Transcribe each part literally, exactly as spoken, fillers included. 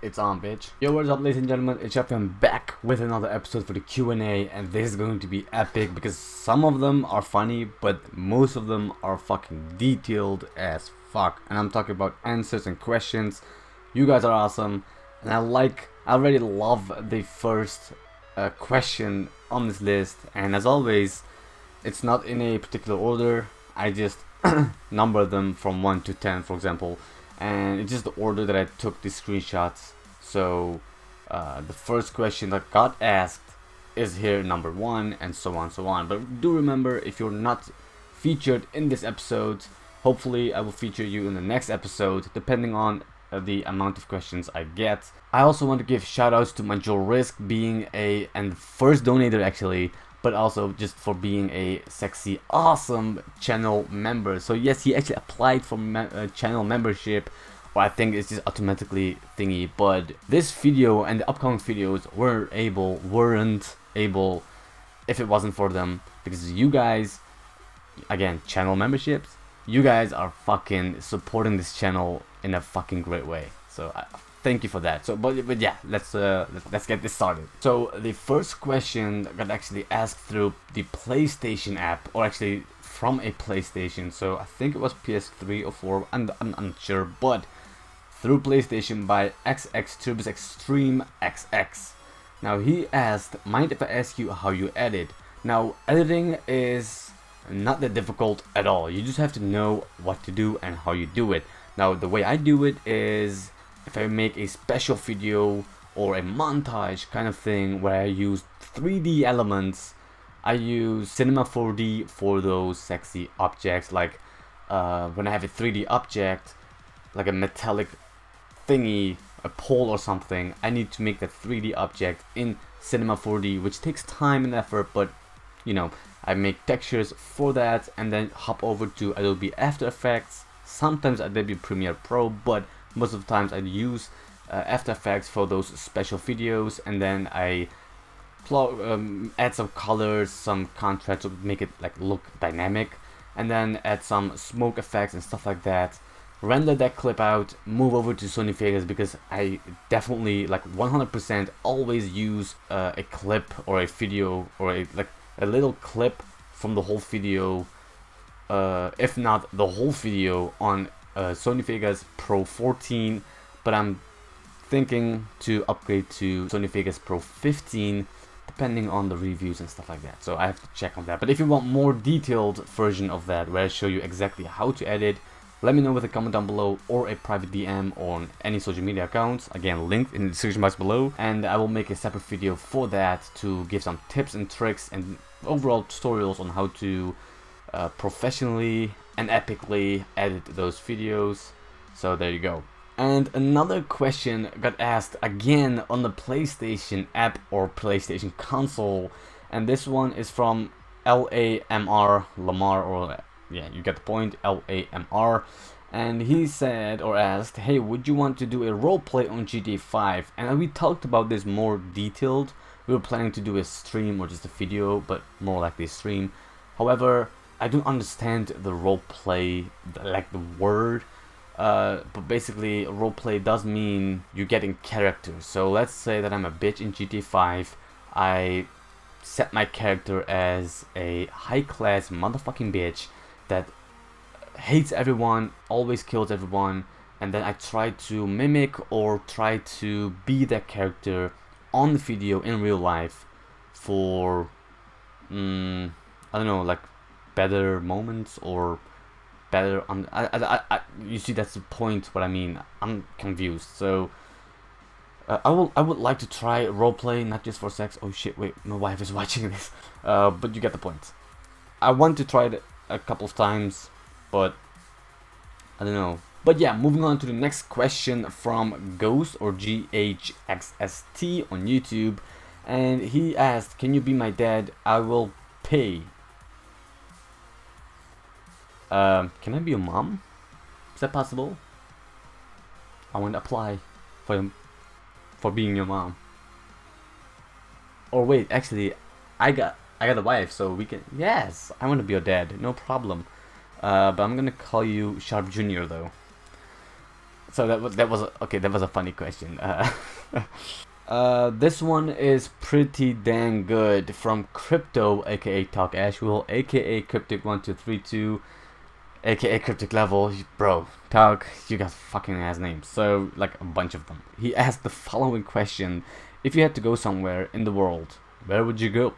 It's on, bitch. Yo, what is up, ladies and gentlemen? It's Shafi. I'm back with another episode for the Q and A, and this is going to be epic because some of them are funny, but most of them are fucking detailed as fuck. And I'm talking about answers and questions. You guys are awesome, and I like, I already love the first uh, question on this list. And as always, it's not in a particular order. I just number them from one to ten, for example. And it's just the order that I took the screenshots. So uh, the first question that got asked is here, number one, and so on, so on. But do remember, if you're not featured in this episode, hopefully I will feature you in the next episode, depending on uh, the amount of questions I get. I also want to give shout outs to Major Risk being a and first donator actually, but also just for being a sexy, awesome channel member. So yes, he actually applied for me uh, channel membership, or I think it's just automatically thingy. But this video and the upcoming videos were able, weren't able, if it wasn't for them, because you guys, again, channel memberships, you guys are fucking supporting this channel in a fucking great way. So I thank you for that. So, but, but yeah, let's uh, let's get this started. So the first question got actually asked through the PlayStation app, or actually from a PlayStation. So I think it was P S three or four. I'm I'm, I'm not sure, but through PlayStation by X X Turbis Extreme X X. Now he asked, "Mind if I ask you how you edit?" Now editing is not that difficult at all. You just have to know what to do and how you do it. Now the way I do it is, if I make a special video or a montage kind of thing where I use three D elements, I use Cinema four D for those sexy objects. Like uh, when I have a three D object, like a metallic thingy, a pole or something, I need to make that three D object in Cinema four D, which takes time and effort, but you know, I make textures for that and then hop over to Adobe After Effects, sometimes Adobe Premiere Pro, but most of the times I'd use uh, After Effects for those special videos, and then I plug, um, add some colors, some contrast to make it like look dynamic, and then add some smoke effects and stuff like that. Render that clip out, move over to Sony Vegas, because I definitely, like one hundred percent, always use uh, a clip or a video or a, like a little clip from the whole video, uh, if not the whole video, on Uh, Sony Vegas Pro fourteen, but I'm thinking to upgrade to Sony Vegas Pro fifteen, depending on the reviews and stuff like that. So I have to check on that. But if you want more detailed version of that, where I show you exactly how to edit, let me know with a comment down below or a private D M on any social media accounts. Again, linked in the description box below, and I will make a separate video for that to give some tips and tricks and overall tutorials on how to uh, professionally and epically edit those videos. So there you go. And another question got asked again on the PlayStation app or PlayStation console, and this one is from L A M R, Lamar, or yeah, you get the point, L A M R, and he said or asked, "Hey, would you want to do a roleplay on G T A five?" And we talked about this more detailed. We were planning to do a stream or just a video, but more likely a stream. However, I don't understand the roleplay, like the word, uh, but basically roleplay does mean you get in character. So let's say that I'm a bitch in G T A five, I set my character as a high class motherfucking bitch that hates everyone, always kills everyone, and then I try to mimic or try to be that character on the video in real life for, um, I don't know, like better moments or better on I, I, I, you see, that's the point what I mean. I'm confused. So uh, I will I would like to try roleplay, not just for sex. Oh shit, wait, my wife is watching this, uh, but you get the point. I want to try it a couple of times, but I don't know. But yeah, moving on to the next question from Ghost or G H X S T on YouTube, and he asked, "Can you be my dad? I will pay." Um, can I be a mom? Is that possible? I want to apply for for being your mom. Or wait, actually, I got I got a wife, so we can. Yes, I want to be your dad, no problem. Uh, but I'm gonna call you Sharp Junior though. So that was that was okay. That was a funny question. Uh, uh, this one is pretty dang good from Crypto, aka Talk Ashwell, aka Cryptic One Two Three Two, aka Cryptic Level. Bro, Talk, you got fucking ass names. So like a bunch of them. He asked the following question: if you had to go somewhere in the world, where would you go?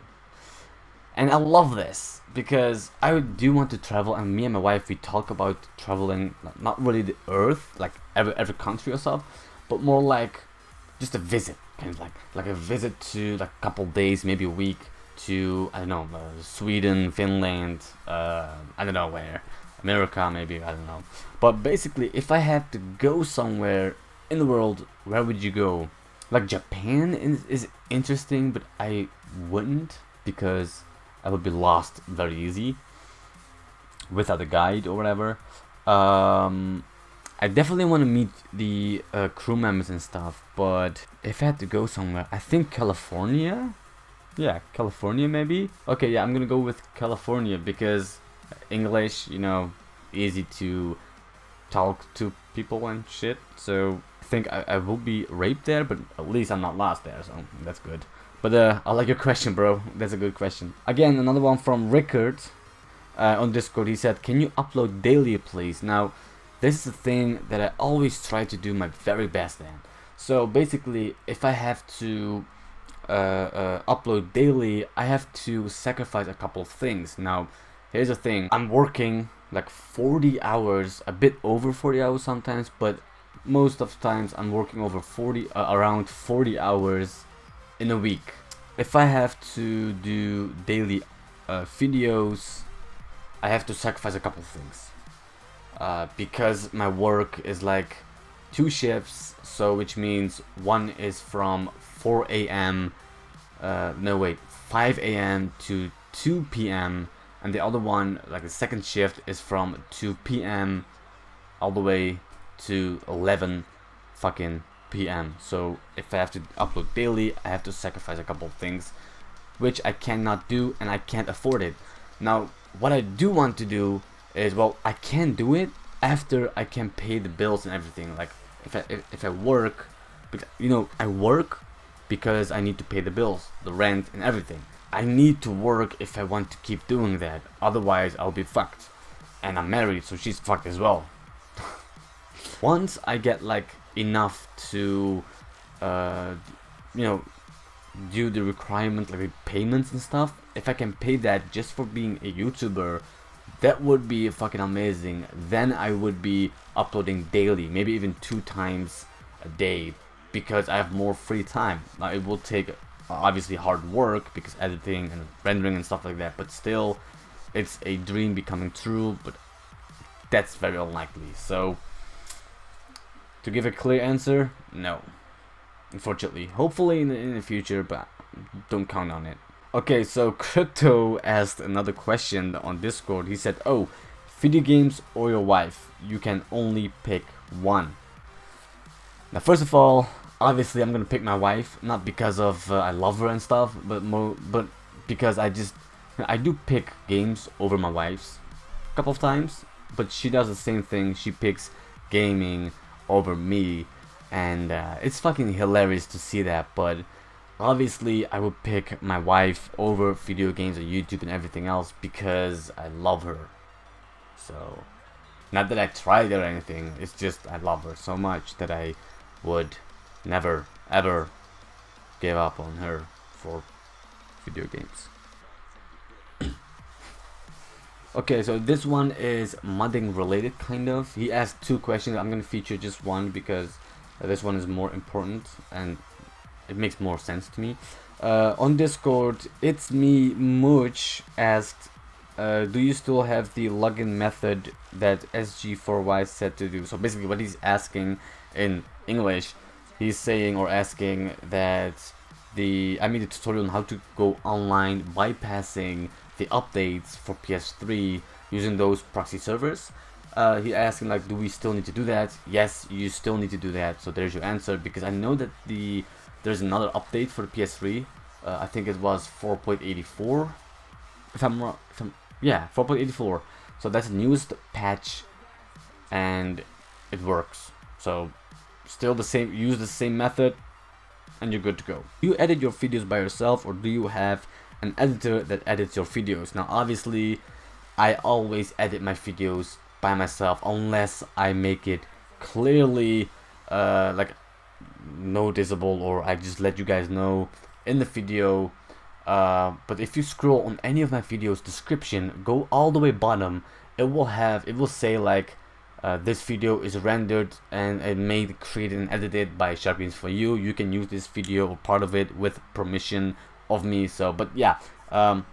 And I love this because I do want to travel, and me and my wife, we talk about traveling, not really the earth, like every, every country or stuff, but more like just a visit, kind of like, like a visit to like a couple days, maybe a week to, I don't know, uh, Sweden, Finland, uh, I don't know where, America maybe, I don't know. But basically, if I had to go somewhere in the world, where would you go? Like Japan is, is interesting, but I wouldn't, because I would be lost very easy without a guide or whatever. Um, I definitely want to meet the uh, crew members and stuff, but if I had to go somewhere, I think California? Yeah, California maybe? Okay, yeah, I'm gonna go with California because English, you know, easy to talk to people and shit. So I think I, I will be raped there, but at least I'm not lost there, so that's good. But uh, I like your question, bro. That's a good question. Again, another one from Rickard uh, on Discord. He said, can you upload daily, please? Now, this is the thing that I always try to do my very best at. So basically, if I have to uh, uh, upload daily, I have to sacrifice a couple of things. Now, here's the thing. I'm working like forty hours, a bit over forty hours sometimes, but most of the times I'm working over forty, uh, around forty hours in a week. If I have to do daily uh, videos, I have to sacrifice a couple of things uh, because my work is like two shifts, so which means one is from four A M uh, no wait five A M to two P M and the other one, like the second shift, is from two P M all the way to eleven fucking P M So if I have to upload daily, I have to sacrifice a couple of things, which I cannot do and I can't afford it. Now, what I do want to do is, well, I can do it after I can pay the bills and everything. Like if I if, if I work, because, you know, I work because I need to pay the bills, the rent and everything. I need to work if I want to keep doing that. Otherwise, I'll be fucked. And I'm married, so she's fucked as well. Once I get like enough to uh, you know, do the requirement, like the payments and stuff, if I can pay that just for being a YouTuber, that would be fucking amazing. Then I would be uploading daily, maybe even two times a day, because I have more free time. Now, it will take obviously hard work because editing and rendering and stuff like that, but still, it's a dream becoming true, but that's very unlikely. So to give a clear answer, no. Unfortunately. Hopefully in the, in the future, but don't count on it. Okay, so Crypto asked another question on Discord. He said, oh, video games or your wife? You can only pick one. Now, first of all, obviously I'm gonna pick my wife. Not because of uh, I love her and stuff, but more, but because I just... I do pick games over my wife's a couple of times, but she does the same thing. She picks gaming over me, and uh, it's fucking hilarious to see that. But obviously I would pick my wife over video games and YouTube and everything else because I love her. So not that I tried or anything, it's just I love her so much that I would never ever give up on her for video games. Okay, so this one is modding related, kind of. He asked two questions. I'm going to feature just one because this one is more important and it makes more sense to me. Uh, on Discord, it's me, Mooch, asked, uh, do you still have the login method that S G four Y said to do? So basically what he's asking in English, he's saying or asking that the I made a tutorial on how to go online bypassing the updates for P S three using those proxy servers. Uh, he asking, like, do we still need to do that? Yes, you still need to do that. So there's your answer, because I know that the there's another update for the P S three. Uh, I think it was four point eighty-four. If I'm wrong, if I'm, yeah, four point eighty-four. So that's the newest patch, and it works. So still the same, use the same method and you're good to go. Do you edit your videos by yourself, or do you have an editor that edits your videos? Now obviously I always edit my videos by myself unless I make it clearly uh, like noticeable, or I just let you guys know in the video. Uh, but if you scroll on any of my videos description, go all the way bottom, it will have, it will say like uh, this video is rendered and it made, created and edited by Sharpgamers four you. You can use this video or part of it with permission of me. So but yeah, um,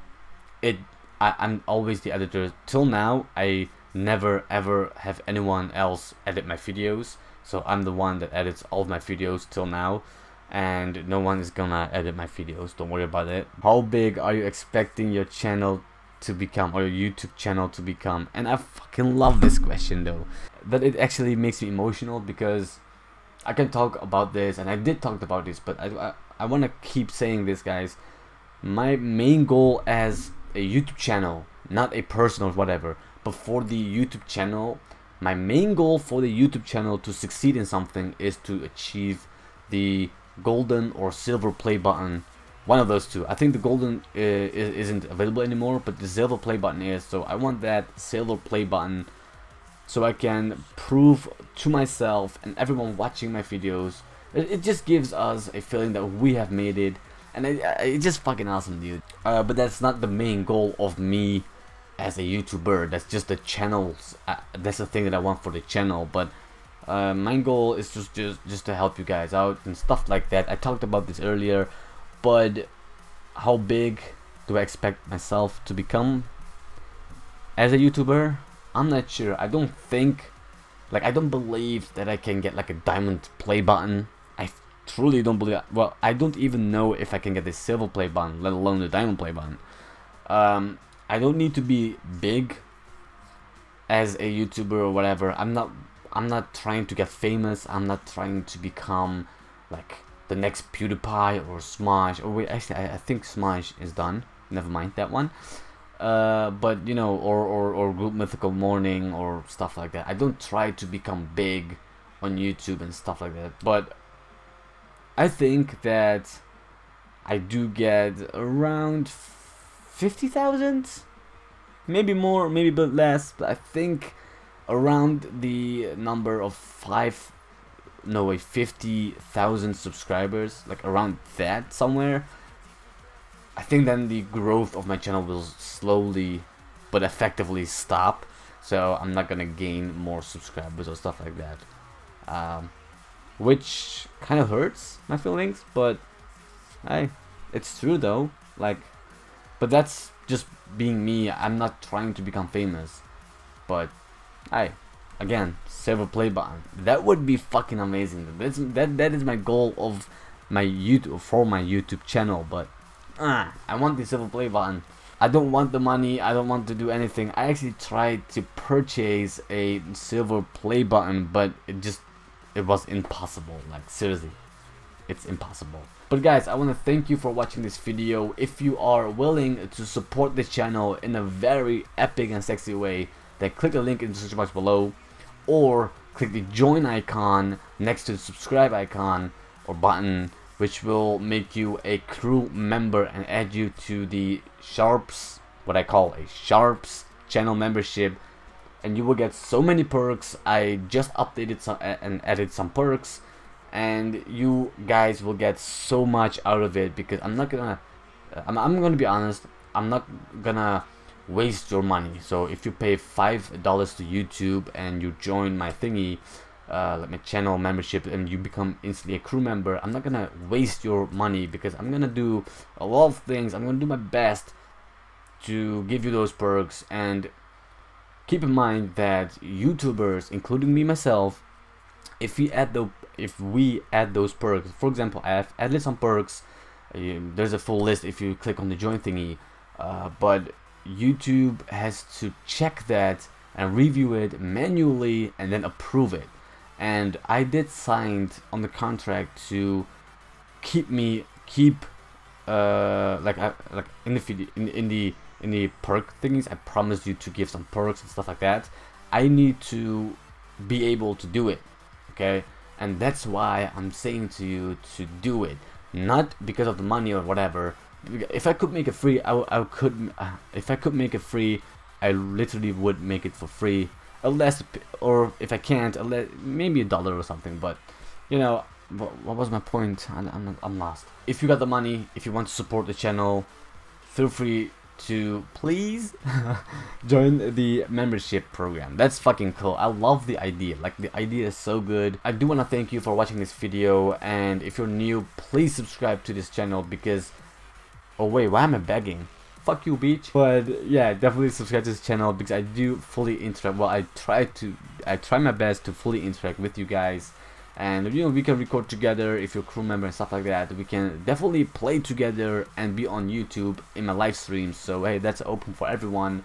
it I, I'm always the editor. Till now I never ever have anyone else edit my videos, so I'm the one that edits all of my videos till now, and no one is gonna edit my videos, don't worry about it. How big are you expecting your channel to become, or your YouTube channel to become? And I fucking love this question though, that it actually makes me emotional, because I can talk about this, and I did talk about this, but I, I, I want to keep saying this, guys. My main goal as a YouTube channel, not a person or whatever, but for the YouTube channel, my main goal for the YouTube channel to succeed in something is to achieve the golden or silver play button, one of those two. I think the golden uh, isn't available anymore, but the silver play button is. So I want that silver play button so I can prove to myself and everyone watching my videos, it, it just gives us a feeling that we have made it, and it, it's just fucking awesome, dude. Uh, but that's not the main goal of me as a YouTuber, that's just the channels, uh, that's the thing that I want for the channel. But Uh, my goal is just, just just to help you guys out and stuff like that. I talked about this earlier, but how big do I expect myself to become as a YouTuber? I'm not sure. I don't think, like, I don't believe that I can get like a diamond play button. I truly don't believe. Well, I don't even know if I can get the silver play button, let alone the diamond play button. Um, I don't need to be big as a YouTuber or whatever. I'm not. I'm not trying to get famous, I'm not trying to become like the next PewDiePie or Smosh. Oh wait, actually I, I think Smosh is done, never mind that one. Uh, but you know, or, or, or Good Mythical Morning or stuff like that. I don't try to become big on YouTube and stuff like that, but I think that I do get around fifty thousand, maybe more, maybe a bit less, but I think around the number of five, no wait, fifty thousand subscribers, like around that somewhere. I think then the growth of my channel will slowly but effectively stop, so I'm not gonna gain more subscribers or stuff like that, um, which kind of hurts my feelings, but hey, it's true though. Like, but that's just being me. I'm not trying to become famous, but hi, again, silver play button. That would be fucking amazing. That's, that that is my goal of my YouTube, for my YouTube channel. But uh, I want the silver play button. I don't want the money. I don't want to do anything. I actually tried to purchase a silver play button, but it just it was impossible. Like seriously, it's impossible. But guys, I want to thank you for watching this video. If you are willing to support the channel in a very epic and sexy way, then click the link in the description box below, or click the join icon next to the subscribe icon or button, which will make you a crew member and add you to the Sharps, what I call a Sharps channel membership, and you will get so many perks. I just updated some and added some perks, and you guys will get so much out of it, because I'm not gonna, I'm, I'm gonna be honest, I'm not gonna waste your money. So if you pay five dollars to YouTube and you join my thingy, uh, like my channel membership, and you become instantly a crew member, I'm not gonna waste your money, because I'm gonna do a lot of things. I'm gonna do my best to give you those perks, and keep in mind that YouTubers, including me myself, if we add the if we add those perks, for example, I have added some perks. Uh, there's a full list if you click on the join thingy, uh, but YouTube has to check that and review it manually and then approve it, and I did sign on the contract to keep me keep uh, like I, like in the video, in, in the in the perk thingies, I promised you to give some perks and stuff like that. I need to be able to do it, okay? And that's why I'm saying to you to do it, not because of the money or whatever. If I could make it free, I, I could. Uh, if I could make it free, I literally would make it for free, unless, or if I can't, unless, maybe a dollar or something. But you know, what, what was my point? I, I'm, I'm lost. If you got the money, if you want to support the channel, feel free to please join the membership program. That's fucking cool. I love the idea. Like, the idea is so good. I do want to thank you for watching this video, and if you're new, please subscribe to this channel because, oh wait, why am I begging? Fuck you, bitch. But yeah, definitely subscribe to this channel because I do fully interact. Well, I try to, I try my best to fully interact with you guys, and you know, we can record together if you're a crew member and stuff like that. We can definitely play together and be on YouTube in my live streams. So hey, that's open for everyone,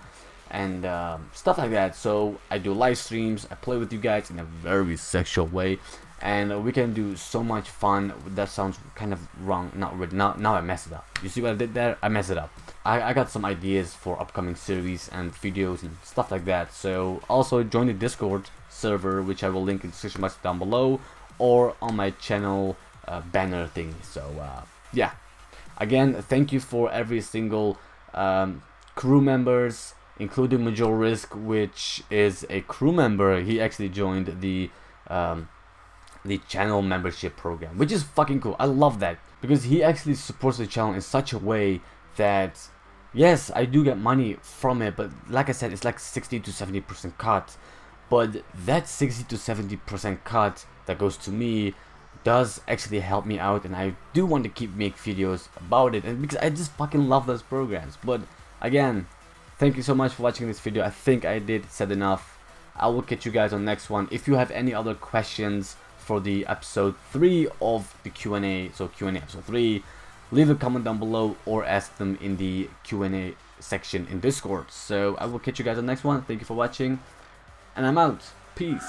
and uh, stuff like that. So I do live streams. I play with you guys in a very sexual way, and we can do so much fun. That sounds kind of wrong. Not really. Now, now I messed it up. You see what I did there? I messed it up. I, I got some ideas for upcoming series and videos and stuff like that. So also join the Discord server, which I will link in the description box down below, or on my channel uh, banner thing. So uh, yeah, again, thank you for every single um, crew members, including Major Risk, which is a crew member. He actually joined the um, the channel membership program, which is fucking cool. I love that because he actually supports the channel in such a way that, yes, I do get money from it, but like I said, it's like sixty to seventy percent cut. But that sixty to seventy percent cut that goes to me does actually help me out, and I do want to keep make videos about it, and because I just fucking love those programs. But again, thank you so much for watching this video. I think I did said enough. I will catch you guys on the next one. If you have any other questions for the episode three of the Q and A, so Q and A episode three, leave a comment down below or ask them in the Q and A section in Discord. So I will catch you guys on the next one. Thank you for watching, and I'm out. Peace.